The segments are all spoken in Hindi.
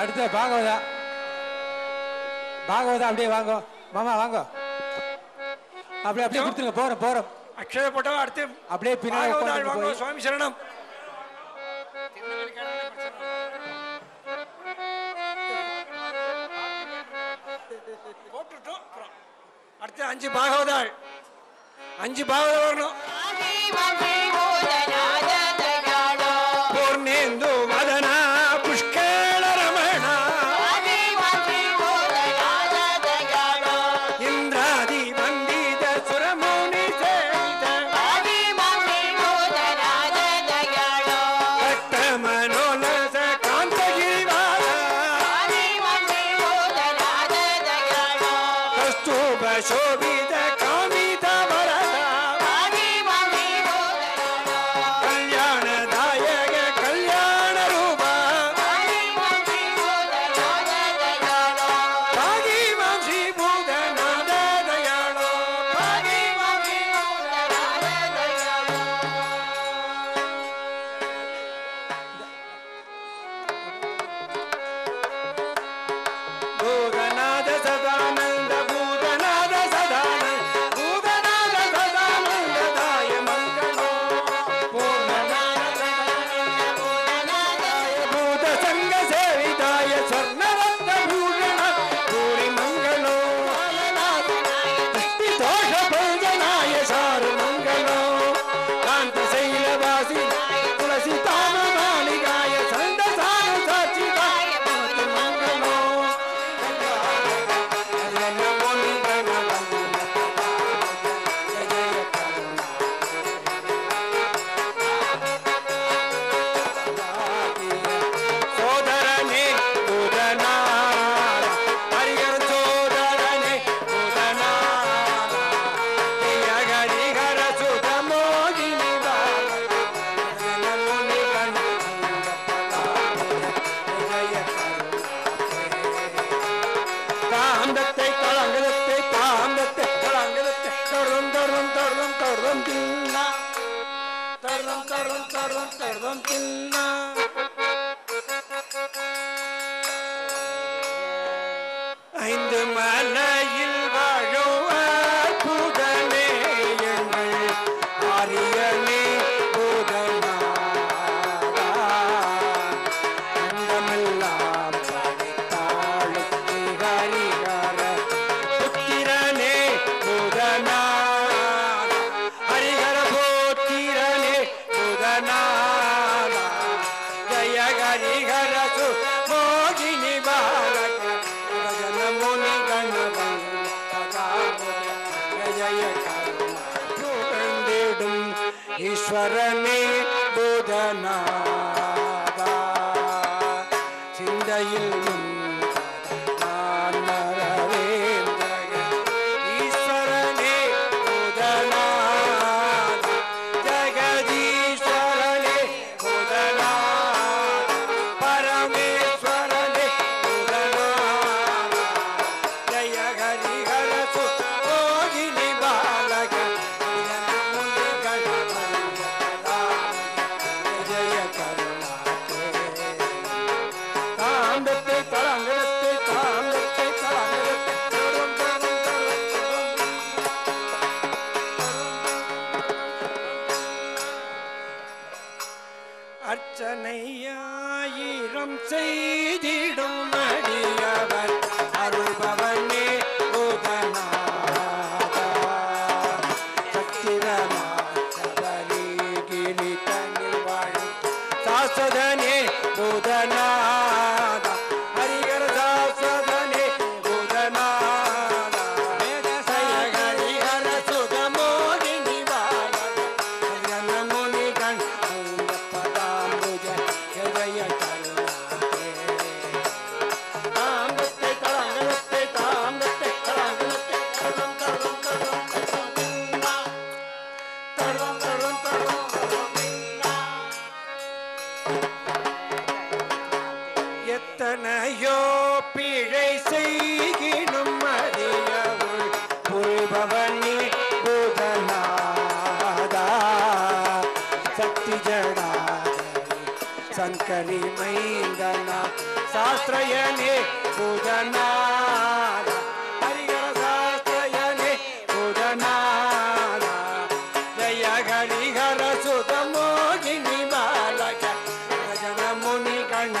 அடுத்த பாகவதா பாகவதா அப்படியே வாங்க மாமா வாங்க அப்படியே அப்படியே கொடுத்துருங்க போறோம் போறோம் அக்ஷய போட்டோம் அடுத்து அப்படியே பின்னாடி வாங்க சுவாமி சரணம் போட்டுட்டோம் அடுத்து அஞ்சு பாகவதாள் அஞ்சு பாகவதா வரணும் பூர்ணேந்து வதனா करी ईंदना शास्त्र यने पूजना हरिहर शास्त्र यने पूजना जय हरिहर सुत मोहिनी बालक भजन मुनि गण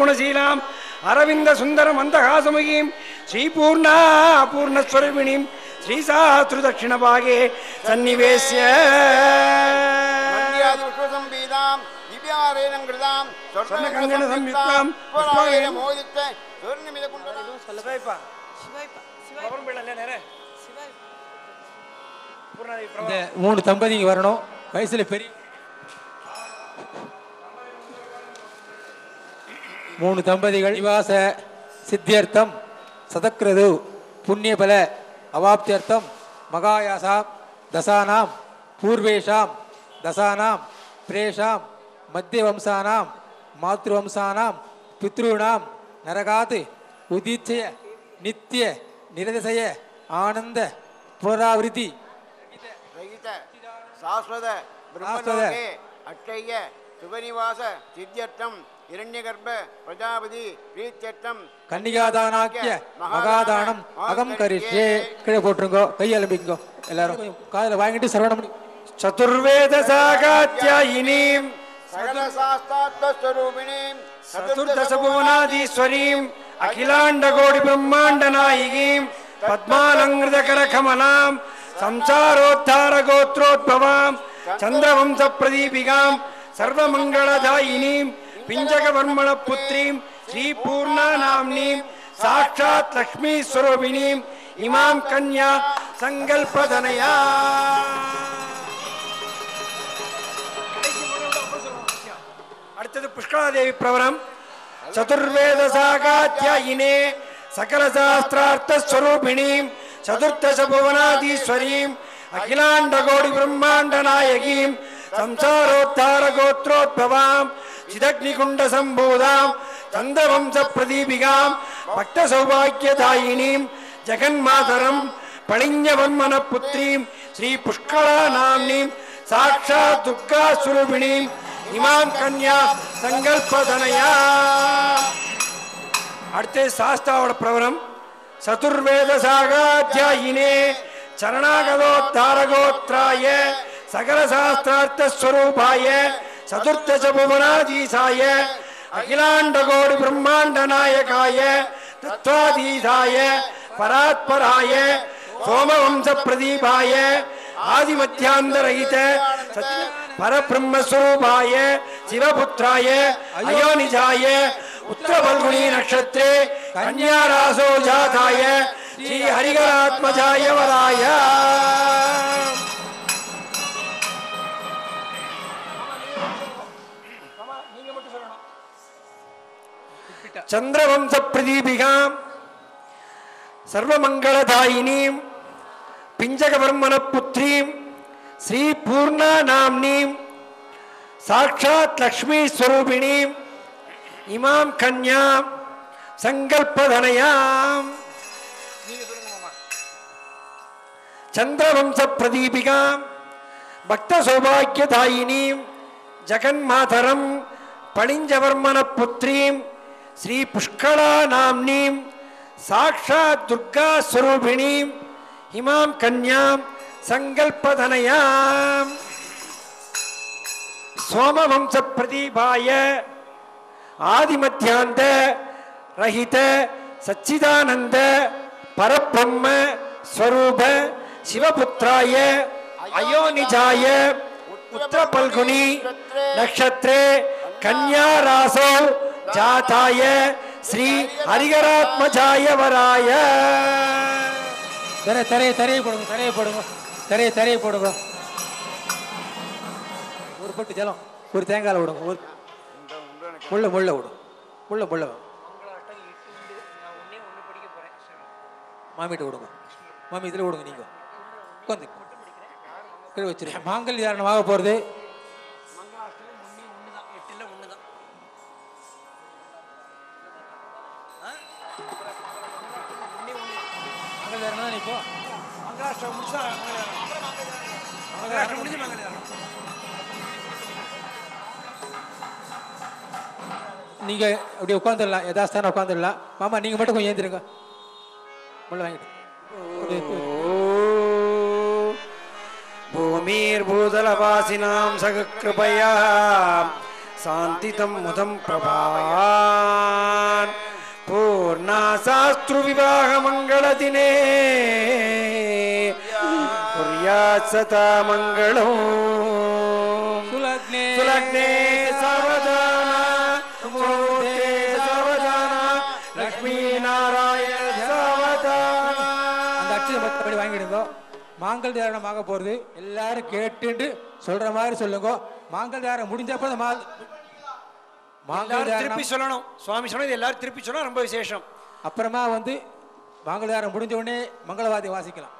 குணசீலாம் அரவிந்த சுந்தரம் மந்தகாசமுகிம் ஸ்ரீ பூர்ணா பூர்ணஸ்வரூபிணிம் ஸ்ரீ சாஸ்திர தட்சிணபாகே சன்னிவேஸ்ய மந்தியாதி விஸ்வசம்பீதாம் திவ்யாரேனம் கிருதாம் சொர்ணகங்கண சம்யுக்தாம் புஷ்பாயன மோதித்த சொர்ணமித குண்டலம் சலபைப்பா சிவாய்ப்பா சிவாய்ப்பா பரம்பிள்ளல நேரே சிவாய்ப்பா பூர்ணாதி பிரபா மூணு தம்பதிங்க வரணும் வயசுல பெரிய மூணு தம்பதிகள் நிவாச சித்தியர்த்தம் சதக்ரது புண்ணியபல அவாப்தியர்த்தம் மகாயாசாம் தசானாம் பூர்வேஷாம் தசானாம் பிரேஷாம் மத்திய வம்சானாம் மாத்ருவம்சானாம் பித்ருணாம் நரகாத் உதிச்சய நித்திய நிரதிசய ஆனந்த புனராவிருத்தி சுபநிவாச சித்தியர்த்தம் இரண்யகர்ப்ப பிரஜாபதி பிரீத்தியர்த்தம் கன்னிகாதானாக்கிய மகாதானம் அகம் கரிஷ்யே கீழே போட்டுருங்கோ கையெழும்பிங்கோ எல்லாரும் காதல வாங்கிட்டு சரவணம் சதுர்வேத சாகாத்யாயினீம் சகல சாஸ்தாத்வ ஸ்வரூபிணீம் சதுர்தச புவனாதீஸ்வரீம் அகிலாண்ட கோடி பிரம்மாண்ட நாயகீம் பத்மாலங்கிருத கர கமலாம் சம்சாரோத்தார கோத்ரோத்பவாம் சந்திரவம்ச பிரதீபிகாம் सर्व मंगलदायिनीं पिंजक वर्मण पुत्रीं श्री पूर्णा नामनीं साक्षात् लक्ष्मी स्वरूपिणी इमाम कन्या संकल्पधनया அடுத்து पुष्कला देवी प्रवरम चतुर्वेद सागाध्यायिने सकल शास्त्रार्थ स्वरूपिणी चतुर्दश भुवनाधीश्वरी अखिलांड कोटि ब्रह्मांड नायकी संसारोद्धार गोत्रोद्भवां चिदग्निकुंड संभूतां चंद्रवंश प्रदीपिकां भक्त सौभाग्यदायिनीं जगन्मातरं पलिन्यवन्मन पुत्रीं श्री पुष्कला नाम्नीं साक्षात् दुर्गा स्वरूपिणीं इमां कन्या संकल्पधनया அடுத்து சாஸ்தாவோட பிரவரம் சதுர்வேத சாகாத்யாயினே சரணாகதோத்தாரகோத்ராய சகல சாஸ்திரார்த்த ஸ்வரூபாய சதுர்தச புவனாதீசாய அகிலாண்ட கோடி பிரம்மாண்ட நாயகாய தத்வாதீசாய பராத்பராய சோமவம்ச பிரதீபாய आदि मध्यांतरहित परब्रह्मस्वरूपाय शिवपुत्राय अयोनिजाय उत्तरफल्गुणी नक्षत्रे कन्यारासो जाताय श्री हरिकरात्मजाय वराय चंद्रवंश प्रदीपिका सर्वमंगलदायिनी पिंजकवर्मन पुत्री श्री पूर्णा नामनी साक्षात् लक्ष्मी स्वरूपिणी इमां कन्या संकल्पधनया चंद्रवंश प्रदीपिका भक्त सौभाग्यदायिनी जगन्मातरं पणिंजवर्मन पुत्री श्री पुष्कला नामनी साक्षात् दुर्गा स्वरूपिणी इमां कन्या संकल्पधनया सोमवंश प्रदीपाय आदिमध्यांत रहित सच्चिदानंद परब्रह्म स्वरूप शिवपुत्राय अयोनिजाय उत्तरफल्गुनी नक्षत्रे कन्यारासौ जाताय श्री हरिकरात्मजाय वराय तेरे तेरे तेरे पड़ोगो और पट्टी चलो और तेंगा लोड़ो और बोल्ला बोल्ला उड़ो बोल्ला बोल्ला मामी टोड़ोगो मामी इधर उड़ोगे नहीं को कौन दिख करो बच्चे मांगल यार नवाब पढ़ दे நீங்க அப்படியே உட்கார்ந்துறலாம் யதாஸ்தான உட்கார்ந்துறலாம் மாமா நீங்க மட்டும் கொஞ்சம் ஏந்திருங்க உள்ள வாங்கிட்டு பூமீர் பூதலவாசினாம் சகக்ருபயா சாந்திதம் முதம் பிரபான் பூர்ணா சாஸ்த்ரு விவாக மங்களதினே सता मंगलो सुलग्ने सावधाना सुमूर्ते सावधाना लक्ष्मी नारायण सावधाना அந்த அட்சர படி வாங்கிடுங்க மாங்கல் தாரணமாக போறது எல்லாரும் கேட்டுட்டு சொல்ற மாதிரி சொல்லுங்க மாங்கல் தாரணம் முடிஞ்ச அப்புறம் மாங்கல் தாரணம் திருப்பி சொல்லணும் சுவாமி சொன்னது எல்லாரும் திருப்பி சொன்னா ரொம்ப விசேஷம் அப்புறமா வந்து மாங்கல் தாரணம் முடிஞ்ச உடனே மங்களவாதி வாசிக்கலாம்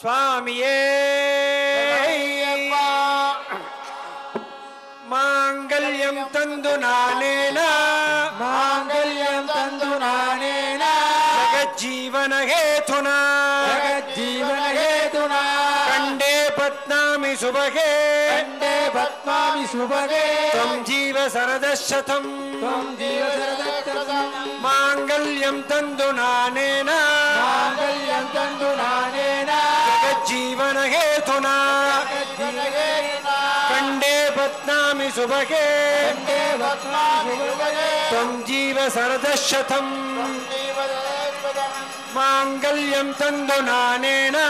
स्वामिये मांगल्यं तंदुनानेना मांगल्यं तंदुनानेना जगज्जीवन हेतुना जगज्जीवन हेतुना कंडे पद्मामि सुभगे कंडे पद्मामि सुभगे त्वं जीव सरदशतं त्वं जीव सरदशतं मांगल्यं तंदुनानेना मांगल्यं तंदुनानेना जीवन हेतुना कंडे पत्नामि सुभगे त्वं जीव सरदशतं मांगल्यं तंदुनानेना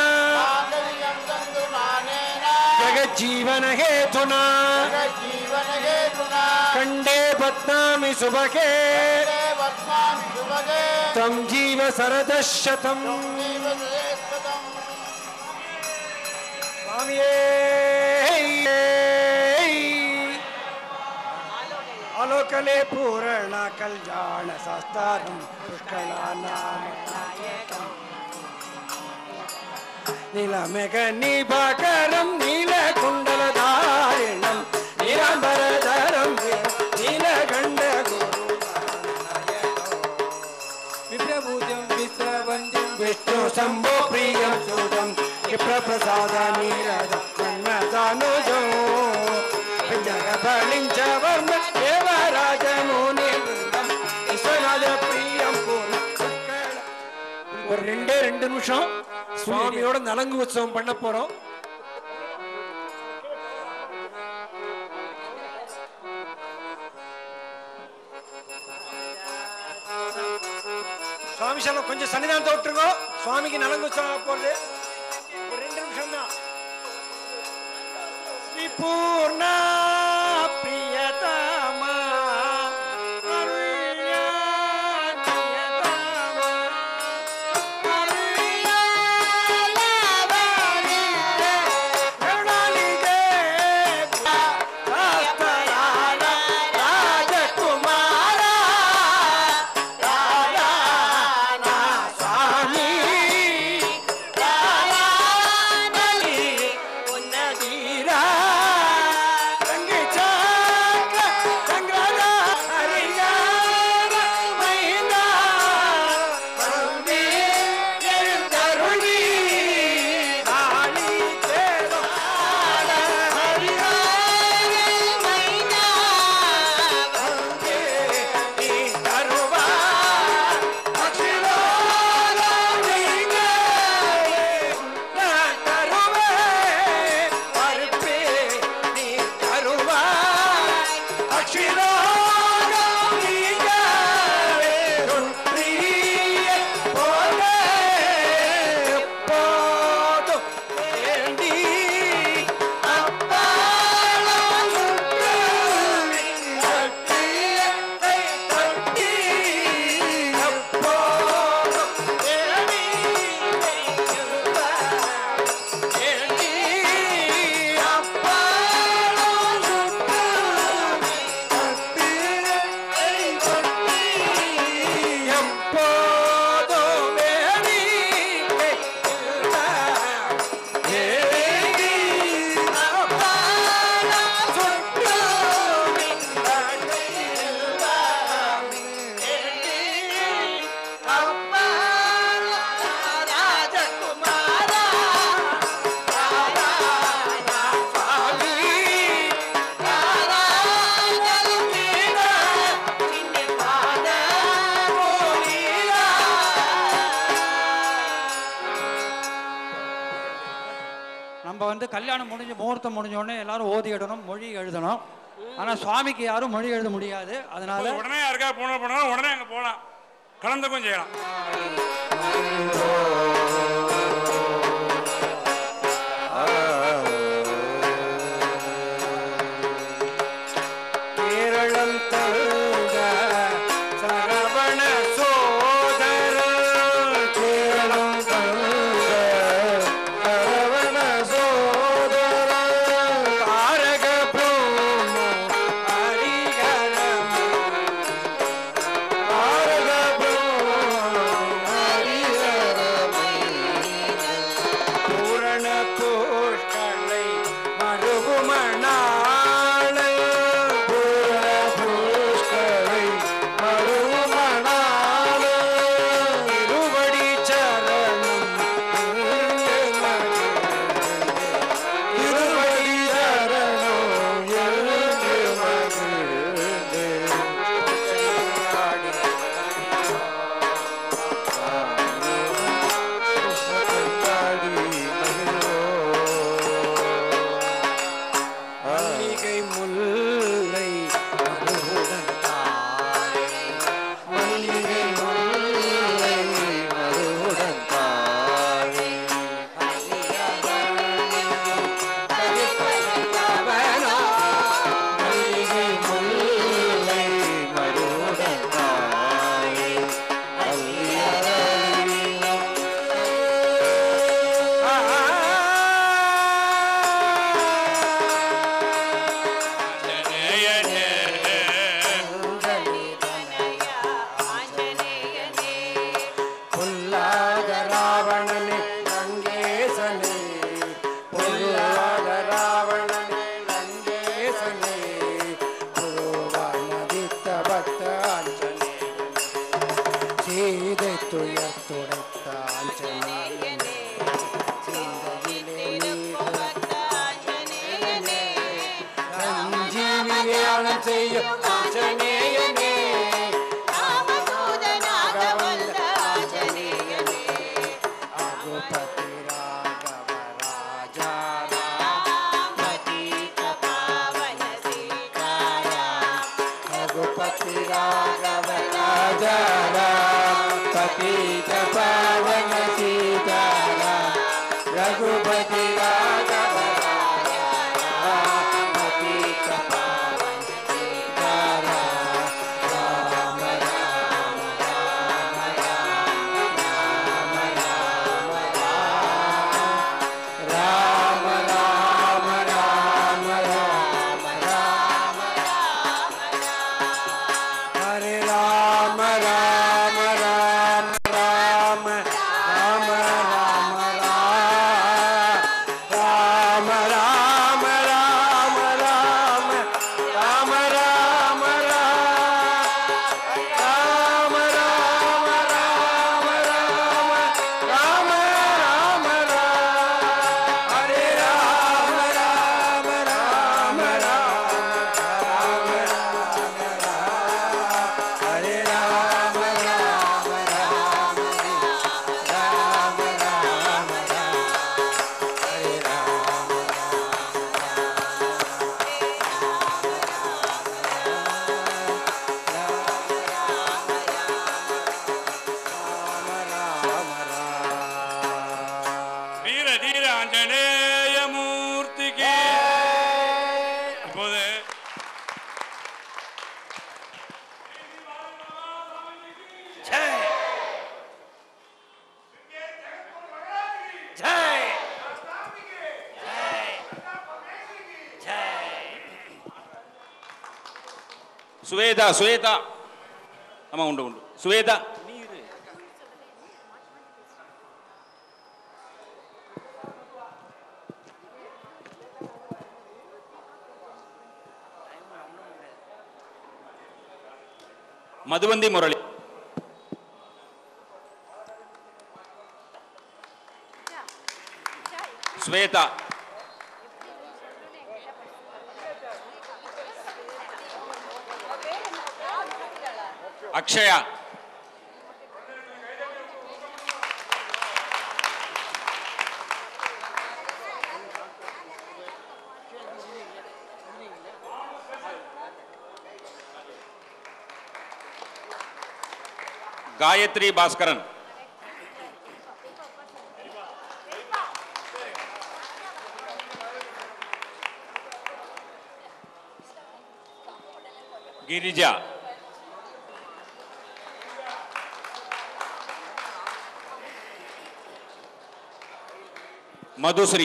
जगज्जीवन हेतुना कंडे बदनामी सुबह के तम जीव शरद शतम अलोकले पूर्ण कल्याण शास्त्रम नीलमेघ निभाकरम नील कुंडल धारिणम नीलांबरधरम नीलगंड गुरु विप्रभूजम विश्ववंद्यम विष्णु शंभो प्रियम सुदम विप्रप्रसाद नीरज मन्मथानुजो जगबलिंचवर्म देवराज मुनि विश्वनाथ प्रियम और रेंडे रेंडु निमिषम स्वामियोड नलंगु उत्सवम पण्ण पोरोम स्वामी शाला கொஞ்சம் சன்னிதானத்தை விட்டுருங்க स्वामीக்கு நலங்கு उत्सवம் போறது ஒரு ரெண்டு நிமிஷம் தான் श्री पूर्णा प्रियतमा स्वामी यारूम मोड़ी எழுத முடியாது அதனால உடனே யார்கா போன போனா உடனே அங்க போலாம் கலந்துக்கும் செய்யலாம் सुवेदा सुवेदा अम्मा उंडु उंडु सुवेदा मधुबंदी मुरली श्वेता अक्षया गायत्री भास्करन गिरिजा मधुश्री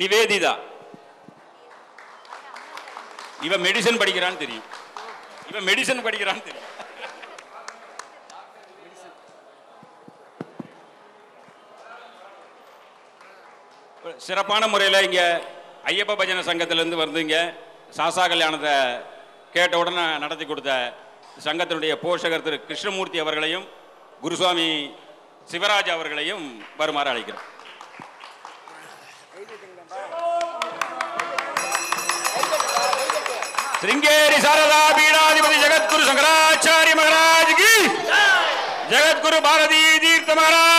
निवेदिता इव मेडिसिन पढ़िक्रान तेरियुम इव मेडिसिन पढ़िक्रान तेरियुम सिरपान मुरैला इंगे अय्यप्पा भजन संगत्तिलिरुंदु वरुंगा सासा कल्याणत्तै केट्ट उडने नडत्ति कोडुत्त संगत्तिनुடைய पोषகர் திரு கிருஷ்ணமூர்த்தி அவர்களையும் குருசாமி சிவராஜ் அவர்களையும் வருமாறு அழைக்கிறேன் श्रृंगेरी शारदा पीठाधिपति जगद्गुरु शंकराचार्य महाराज की जय जगद्गुरु भारती तीर्थ महाराज